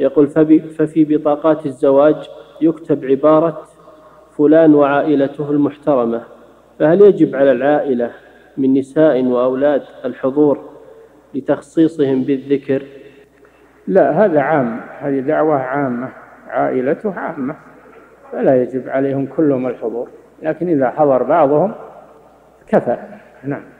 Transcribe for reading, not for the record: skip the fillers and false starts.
يقول ففي بطاقات الزواج يكتب عبارة فلان وعائلته المحترمة، فهل يجب على العائلة من نساء وأولاد الحضور لتخصيصهم بالذكر؟ لا، هذا عام، هذه دعوة عامة، عائلته عامة، فلا يجب عليهم كلهم الحضور، لكن إذا حضر بعضهم كفى. نعم.